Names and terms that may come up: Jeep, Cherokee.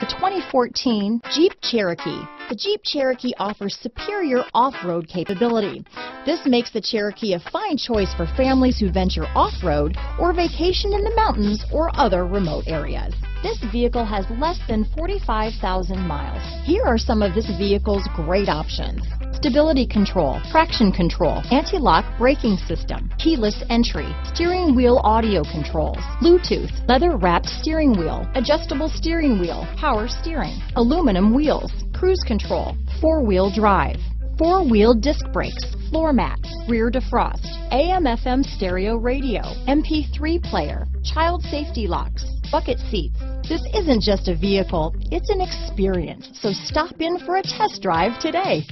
The 2014 Jeep Cherokee. The Jeep Cherokee offers superior off-road capability. This makes the Cherokee a fine choice for families who venture off-road or vacation in the mountains or other remote areas. This vehicle has less than 45,000 miles. Here are some of this vehicle's great options: stability control, traction control, anti-lock braking system, keyless entry, steering wheel audio controls, Bluetooth, leather-wrapped steering wheel, adjustable steering wheel, power steering, aluminum wheels, cruise control, four-wheel drive, four-wheel disc brakes, floor mats, rear defrost, AM/FM stereo radio, MP3 player, child safety locks, bucket seats. This isn't just a vehicle, it's an experience, so stop in for a test drive today.